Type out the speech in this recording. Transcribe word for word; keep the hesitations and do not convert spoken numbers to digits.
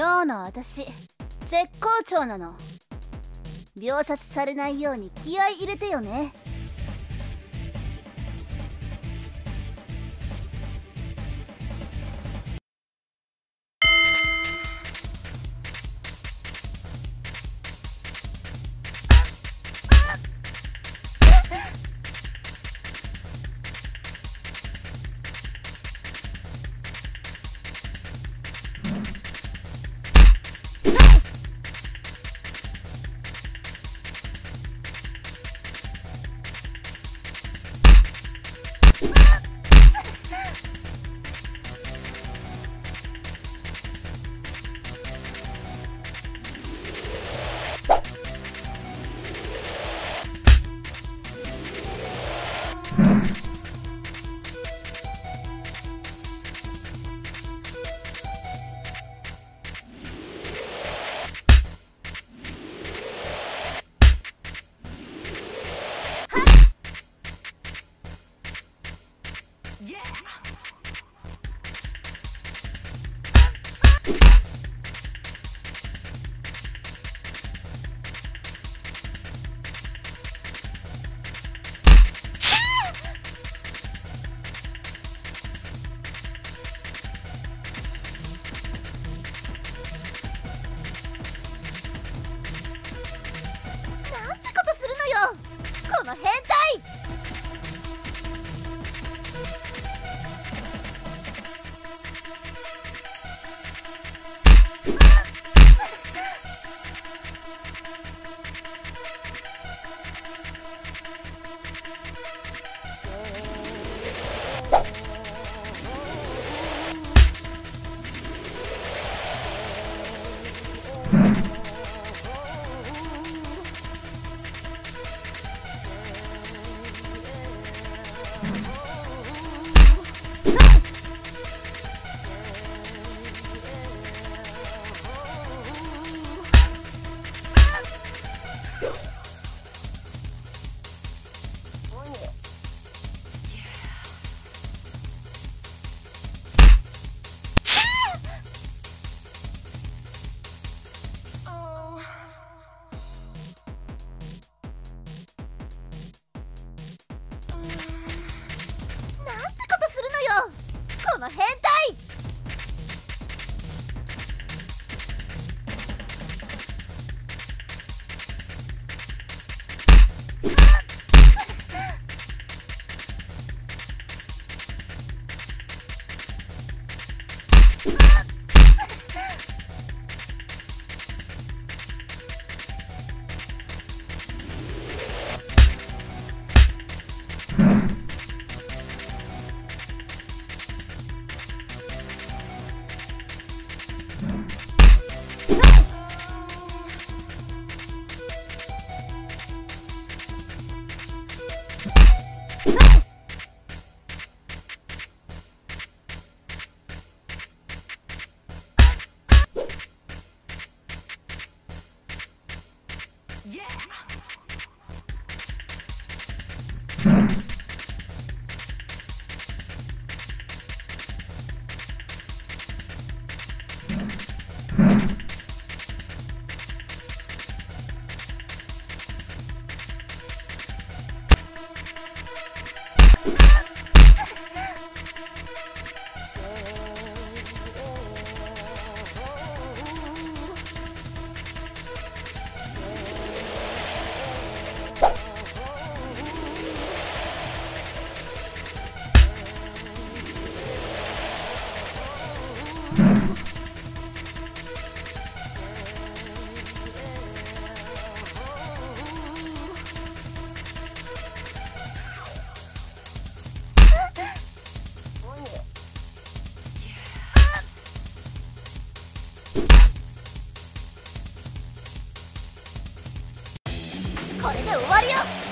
今日の私絶好調なの。秒殺されないように気合い入れてよね。この変態！これで終わりよ。